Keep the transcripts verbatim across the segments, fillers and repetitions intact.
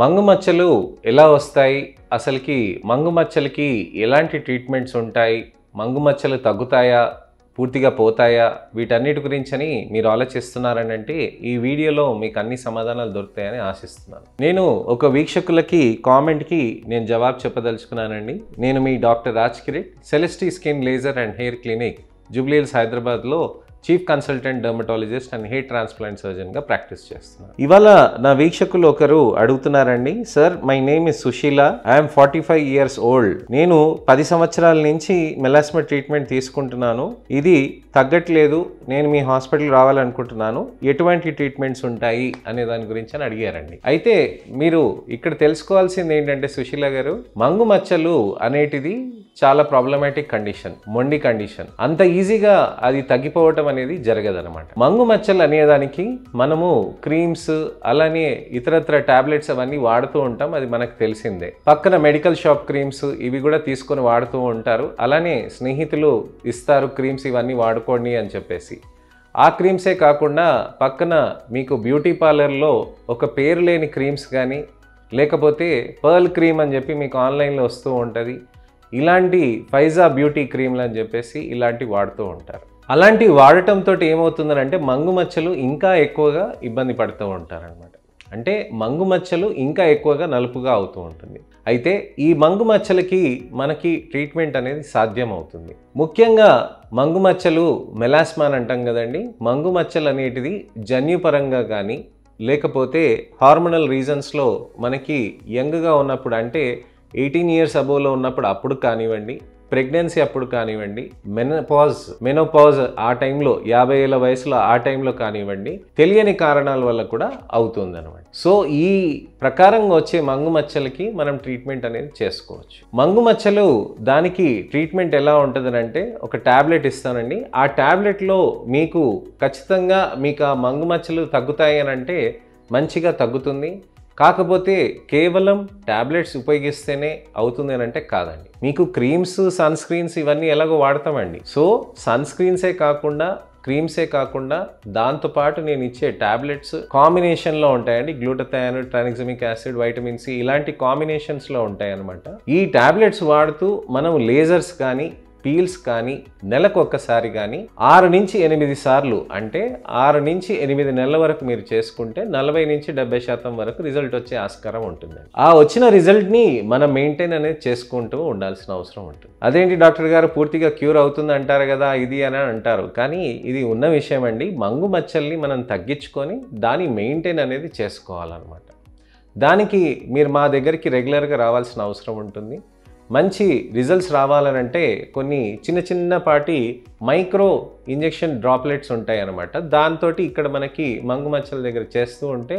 మంగు మచ్చలు ఎలా వస్తాయి, అసలుకి మంగు మచ్చలకి ఎలాంటి ట్రీట్మెంట్స్ ఉంటాయి, మంగు మచ్చలు తగ్గుతాయా, పూర్తిగా పోతాయా, వీటన్నిటి గురించని మీరు ఆలోచిస్తున్నారని అంటే ఈ వీడియోలో మీకు అన్ని సమాధానాలు దొరుకుతాయని ఆశిస్తున్నాను. నేను ఒక వీక్షకులకి కామెంట్కి నేను జవాబు చెప్పదలుచుకున్నానండి. నేను మీ doctor Raj Kirit, Celestee skin laser and hair clinic, Jubilee Hills హైదరాబాద్లో chief consultant dermatologist and hair transplant సర్జన్గా ప్రాక్టీస్ చేస్తున్నాను. ఇవాళ నా వీక్షకులు ఒకరు అడుగుతున్నారండి, sir my name is Sushila, I'm forty five years old, నేను పది సంవత్సరాల నుంచి మెలాస్మా ట్రీట్మెంట్ తీసుకుంటున్నాను, ఇది తగ్గట్లేదు, నేను మీ హాస్పిటల్ రావాలనుకుంటున్నాను, ఎటువంటి ట్రీట్మెంట్స్ ఉంటాయి అనే దాని గురించి అని అడిగారండి. అయితే మీరు ఇక్కడ తెలుసుకోవాల్సింది ఏంటంటే సుశీల గారు, మంగు మచ్చలు అనేటిది చాలా ప్రాబ్లమాటిక్ కండిషన్, మొండి కండిషన్, అంత ఈజీగా అది తగ్గిపోవటం అనేది జరగదనమాట. మంగు మచ్చలు అనేదానికి మనము క్రీమ్స్ అలానే ఇతరత్ర టాబ్లెట్స్ అవన్నీ వాడుతూ ఉంటాం, అది మనకు తెలిసిందే. పక్కన మెడికల్ షాప్ క్రీమ్స్ ఇవి కూడా తీసుకొని వాడుతూ ఉంటారు, అలానే స్నేహితులు ఇస్తారు క్రీమ్స్, ఇవన్నీ వాడుకోండి అని చెప్పేసి. ఆ క్రీమ్సే కాకుండా పక్కన మీకు బ్యూటీ పార్లర్లో ఒక పేరు లేని క్రీమ్స్ కానీ, లేకపోతే పర్ల్ క్రీమ్ అని చెప్పి మీకు ఆన్లైన్లో వస్తూ ఉంటుంది, ఇలాంటి ఫైజా బ్యూటీ క్రీమ్లు అని చెప్పేసి ఇలాంటివి వాడుతూ ఉంటారు. అలాంటివి వాడటంతో ఏమవుతుందంటే మంగు మచ్చలు ఇంకా ఎక్కువగా ఇబ్బంది పడుతూ ఉంటారనమాట. అంటే మంగు మచ్చలు ఇంకా ఎక్కువగా నలుపుగా అవుతూ ఉంటుంది. అయితే ఈ మంగు మచ్చలకి మనకి ట్రీట్మెంట్ అనేది సాధ్యం అవుతుంది. ముఖ్యంగా మంగు మచ్చలు మెలాస్మా అని అంటాం కదండి, మంగు మచ్చలు అనేటిది జన్యుపరంగా కానీ, లేకపోతే హార్మోనల్ రీజన్స్లో మనకి యంగ్గా ఉన్నప్పుడు అంటే ఎయిటీన్ ఇయర్స్ అబోలో ఉన్నప్పుడు అప్పుడు కానివ్వండి, ప్రెగ్నెన్సీ అప్పుడు కానివ్వండి, మెనోపాజ్ మెనోపాజ్ ఆ టైంలో యాభై ఏళ్ళ వయసులో ఆ టైంలో కానివ్వండి, తెలియని కారణాల వల్ల కూడా అవుతుంది అనమాట. సో ఈ ప్రకారంగా వచ్చే మంగు మచ్చలకి మనం ట్రీట్మెంట్ అనేది చేసుకోవచ్చు. మంగు మచ్చలు దానికి ట్రీట్మెంట్ ఎలా ఉంటుందనంటే ఒక ట్యాబ్లెట్ ఇస్తానండి. ఆ ట్యాబ్లెట్లో మీకు ఖచ్చితంగా మీకు ఆ మంగు మచ్చలు తగ్గుతాయి అని అంటే మంచిగా తగ్గుతుంది. కాకపోతే కేవలం ట్యాబ్లెట్స్ ఉపయోగిస్తేనే అవుతుంది అని అంటే కాదండి. మీకు క్రీమ్స్, సన్ స్క్రీన్స్ ఇవన్నీ ఎలాగో వాడతామండి. సో సన్ స్క్రీన్సే కాకుండా, క్రీమ్సే కాకుండా, దాంతోపాటు నేను ఇచ్చే ట్యాబ్లెట్స్ కాంబినేషన్లో ఉంటాయండి. Glutathione, tranexamic acid, vitamin C ఇలాంటి కాంబినేషన్స్లో ఉంటాయి అనమాట. ఈ ట్యాబ్లెట్స్ వాడుతూ మనం లేజర్స్ కానీ, పీల్స్ కానీ నెలకు ఒక్కసారి కానీ ఆరు నుంచి ఎనిమిది సార్లు అంటే ఆరు నుంచి ఎనిమిది నెలల వరకు మీరు చేసుకుంటే నలభై నుంచి డెబ్బై శాతం వరకు రిజల్ట్ వచ్చే ఆస్కారం ఉంటుంది. ఆ వచ్చిన రిజల్ట్ని మనం మెయింటైన్ అనేది చేసుకుంటూ ఉండాల్సిన అవసరం ఉంటుంది. అదేంటి డాక్టర్ గారు పూర్తిగా క్యూర్ అవుతుంది అంటారు కదా ఇది అని అంటారు, కానీ ఇది ఉన్న విషయం అండి. మంగు మచ్చల్ని మనం తగ్గించుకొని దాని మెయింటైన్ అనేది చేసుకోవాలన్నమాట. దానికి మీరు మా దగ్గరికి రెగ్యులర్గా రావాల్సిన అవసరం ఉంటుంది. మంచి రిజల్ట్స్ రావాలనంటే కొన్ని చిన్న చిన్నపాటి మైక్రో ఇంజెక్షన్ డ్రాప్లెట్స్ ఉంటాయి అన్నమాట. దాంతో ఇక్కడ మనకి మంగు మచ్చల దగ్గర చేస్తూ ఉంటే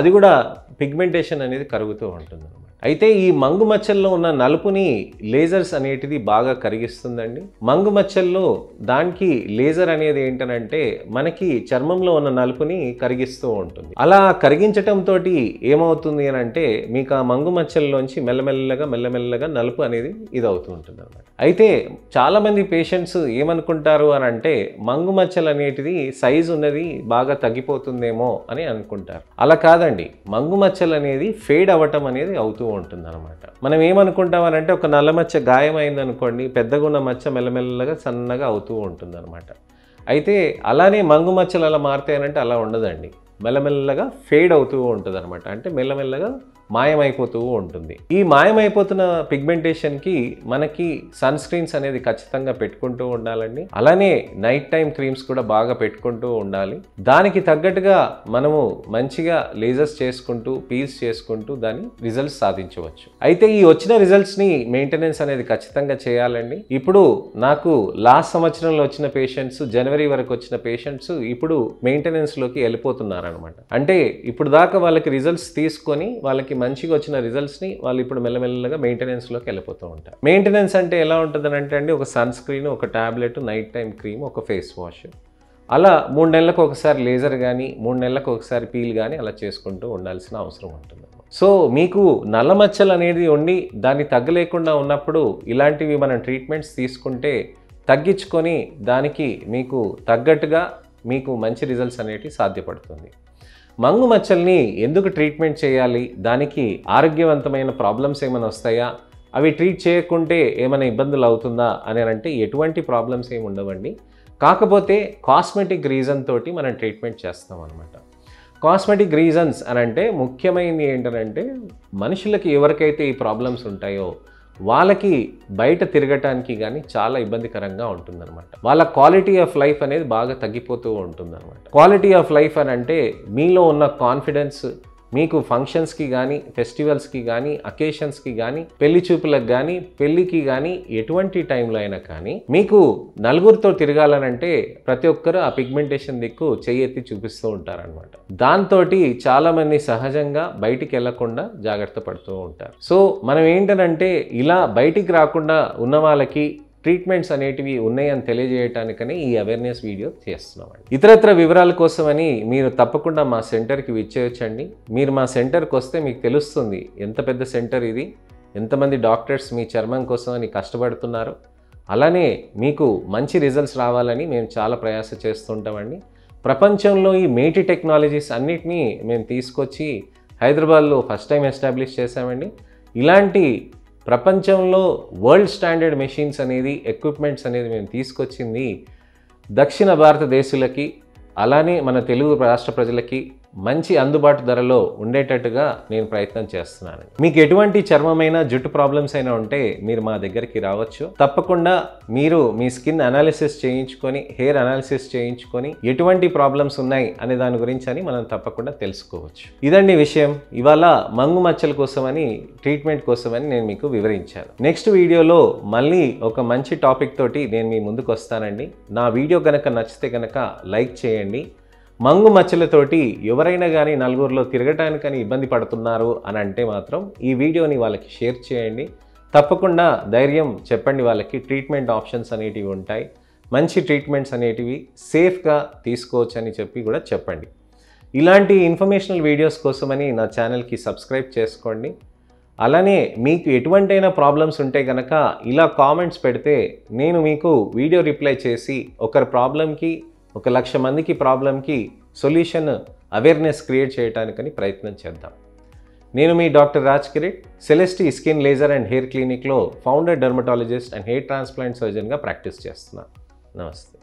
అది కూడా పిగ్మెంటేషన్ అనేది కరుగుతూ ఉంటుంది అన్నమాట. అయితే ఈ మంగు మచ్చల్లో ఉన్న నలుపుని లేజర్స్ అనేటిది బాగా కరిగిస్తుందండి. మంగు మచ్చల్లో దానికి లేజర్ అనేది ఏంటనంటే మనకి చర్మంలో ఉన్న నలుపుని కరిగిస్తూ ఉంటుంది. అలా కరిగించటంతో ఏమవుతుంది అని అంటే మీకు ఆ మంగు మచ్చల్లోంచి మెల్లమెల్లగా మెల్లమెల్లగా నలుపు అనేది ఇది అవుతూ ఉంటుంది అన్నమాట. అయితే చాలామంది పేషెంట్స్ ఏమనుకుంటారు అని అంటే మంగు మచ్చలు అనేటిది సైజు ఉన్నది బాగా తగ్గిపోతుందేమో అని అనుకుంటారు. అలా కాదండి, మంగు మచ్చలు అనేది ఫేడ్ అవ్వటం అనేది అవుతూ ఉంటుంది అనమాట. మనం ఏమనుకుంటాం అని అంటే ఒక నల్ల మచ్చ గాయమైంది అనుకోండి, పెద్దగా ఉన్న మచ్చ మెల్లమెల్లగా సన్నగా అవుతూ ఉంటుంది అనమాట. అయితే అలానే మంగు మచ్చలు అలా మారుతాయనంటే అలా ఉండదండి, మెల్లమెల్లగా ఫేడ్ అవుతూ ఉంటుంది అనమాట. అంటే మెల్లమెల్లగా మాయమైపోతూ ఉంటుంది. ఈ మాయమైపోతున్న పిగ్మెంటేషన్కి మనకి సన్ స్క్రీన్స్ అనేది ఖచ్చితంగా పెట్టుకుంటూ ఉండాలండి. అలానే నైట్ టైం క్రీమ్స్ కూడా బాగా పెట్టుకుంటూ ఉండాలి. దానికి తగ్గట్టుగా మనము మంచిగా లేజర్స్ చేసుకుంటూ, పీల్స్ చేసుకుంటూ దాని రిజల్ట్స్ సాధించవచ్చు. అయితే ఈ వచ్చిన రిజల్ట్స్ని మెయింటెనెన్స్ అనేది ఖచ్చితంగా చేయాలండి. ఇప్పుడు నాకు లాస్ట్ సంవత్సరంలో వచ్చిన పేషెంట్స్, జనవరి వరకు వచ్చిన పేషెంట్స్ ఇప్పుడు మెయింటెనెన్స్లోకి వెళ్ళిపోతున్నారనమాట. అంటే ఇప్పుడు దాకా వాళ్ళకి రిజల్ట్స్ తీసుకొని వాళ్ళకి మంచిగా వచ్చిన రిజల్ట్స్ని వాళ్ళు ఇప్పుడు మెల్లమెల్లగా మెయింటెనెన్స్లోకి వెళ్ళిపోతూ ఉంటారు. మెయింటెనెన్స్ అంటే ఎలా ఉంటుంది అంటే అండి, ఒక సన్ స్క్రీన్, ఒక ట్యాబ్లెట్, నైట్ టైం క్రీమ్, ఒక ఫేస్ వాష్, అలా మూడు నెలలకు ఒకసారి లేజర్ కానీ, మూడు నెలలకు ఒకసారి పీల్ కానీ అలా చేసుకుంటూ ఉండాల్సిన అవసరం ఉంటుంది. సో మీకు నల్ల మచ్చలు అనేది ఉండి దాన్ని తగ్గలేకుండా ఉన్నప్పుడు ఇలాంటివి మనం ట్రీట్మెంట్స్ తీసుకుంటే తగ్గించుకొని దానికి మీకు తగ్గట్టుగా మీకు మంచి రిజల్ట్స్ అనేటివి సాధ్యపడుతుంది. మంగు మచ్చల్ని ఎందుకు ట్రీట్మెంట్ చేయాలి, దానికి ఆరోగ్యవంతమైన ప్రాబ్లమ్స్ ఏమైనా వస్తాయా, అవి ట్రీట్ చేయకుంటే ఏమైనా ఇబ్బందులు అవుతుందా అని అంటే ఎటువంటి ప్రాబ్లమ్స్ ఏమి ఉండవండి. కాకపోతే కాస్మెటిక్ రీజన్ తోటి మనం ట్రీట్మెంట్ చేస్తాం అనమాట. కాస్మెటిక్ రీజన్స్ అని అంటే ముఖ్యమైనది ఏంటంటే మనుషులకి ఎవరికైతే ఈ ప్రాబ్లమ్స్ ఉంటాయో వాళ్ళకి బయట తిరగటానికి కానీ చాలా ఇబ్బందికరంగా ఉంటుందన్నమాట. వాళ్ళ క్వాలిటీ ఆఫ్ లైఫ్ అనేది బాగా తగ్గిపోతూ ఉంటుందన్నమాట. క్వాలిటీ ఆఫ్ లైఫ్ అని అంటే మీలో ఉన్న కాన్ఫిడెన్స్ మీకు ఫంక్షన్స్కి కానీ, ఫెస్టివల్స్కి కానీ, అకేషన్స్కి కానీ, పెళ్లి చూపులకు కానీ, పెళ్ళికి కానీ, ఎటువంటి టైంలో అయినా కానీ మీకు నలుగురితో తిరగాలనంటే ప్రతి ఒక్కరు ఆ పిగ్మెంటేషన్ దిక్కు చెయ్యెత్తి చూపిస్తూ ఉంటారనమాట. దాంతో చాలామంది సహజంగా బయటికి వెళ్లకుండా జాగ్రత్త పడుతూ ఉంటారు. సో మనం ఏంటనంటే ఇలా బయటికి రాకుండా ఉన్న వాళ్ళకి ట్రీట్మెంట్స్ అనేటివి ఉన్నాయని తెలియజేయటానికనే ఈ అవేర్నెస్ వీడియో చేస్తున్నామండి. ఇతరత్ర వివరాల కోసమని మీరు తప్పకుండా మా సెంటర్కి విచ్చేయొచ్చండి. మీరు మా సెంటర్కి వస్తే మీకు తెలుస్తుంది ఎంత పెద్ద సెంటర్ ఇది, ఎంతమంది డాక్టర్స్ మీ చర్మం కోసం అని కష్టపడుతున్నారు. అలానే మీకు మంచి రిజల్ట్స్ రావాలని మేము చాలా ప్రయాస చేస్తుంటామండి. ప్రపంచంలో ఈ మేటి టెక్నాలజీస్ అన్నిటినీ మేము తీసుకొచ్చి హైదరాబాద్లో ఫస్ట్ టైం ఎస్టాబ్లిష్ చేశామండి. ఇలాంటి ప్రపంచంలో వరల్డ్ స్టాండర్డ్ మెషిన్స్ అనేది, ఎక్విప్మెంట్స్ అనేది మేము తీసుకొచ్చింది దక్షిణ భారతదేశులకి, అలానే మన తెలుగు రాష్ట్ర ప్రజలకి మంచి అందుబాటు ధరలో ఉండేటట్టుగా నేను ప్రయత్నం చేస్తున్నాను. మీకు ఎటువంటి చర్మమైన, జుట్టు ప్రాబ్లమ్స్ అయినా ఉంటే మీరు మా దగ్గరికి రావచ్చు. తప్పకుండా మీరు మీ స్కిన్ అనాలిసిస్ చేయించుకొని, హెయిర్ అనాలిసిస్ చేయించుకొని ఎటువంటి ప్రాబ్లమ్స్ ఉన్నాయి అనే దాని గురించి అని మనం తప్పకుండా తెలుసుకోవచ్చు. ఇదండి విషయం. ఇవాళ మంగు మచ్చల కోసమని, ట్రీట్మెంట్ కోసమని నేను మీకు వివరించాను. నెక్స్ట్ వీడియోలో మళ్ళీ ఒక మంచి టాపిక్ తోటి నేను మీ ముందుకు వస్తానండి. నా వీడియో కనుక నచ్చితే కనుక లైక్ చేయండి. మంగు మచ్చలతోటి ఎవరైనా కానీ నలుగురిలో తిరగటానికని ఇబ్బంది పడుతున్నారు అని అంటే మాత్రం ఈ వీడియోని వాళ్ళకి షేర్ చేయండి. తప్పకుండా ధైర్యం చెప్పండి వాళ్ళకి, ట్రీట్మెంట్ ఆప్షన్స్ అనేటివి ఉంటాయి, మంచి ట్రీట్మెంట్స్ అనేటివి సేఫ్గా తీసుకోవచ్చు అని చెప్పి కూడా చెప్పండి. ఇలాంటి ఇన్ఫర్మేషనల్ వీడియోస్ కోసమని నా ఛానల్కి సబ్స్క్రైబ్ చేసుకోండి. అలానే మీకు ఎటువంటైనా ప్రాబ్లమ్స్ ఉంటే కనుక ఇలా కామెంట్స్ పెడితే నేను మీకు వీడియో రిప్లై చేసి ఒకరి ప్రాబ్లంకి, ఒక లక్ష మందికి ప్రాబ్లంకి సొల్యూషన్, అవేర్నెస్ క్రియేట్ చేయడానికని ప్రయత్నం చేద్దాం. నేను మీ doctor Raj Kirit, Celestee skin laser and hair క్లినిక్లో founder dermatologist and hair transplant సర్జన్గా ప్రాక్టీస్ చేస్తున్నాను. నమస్తే.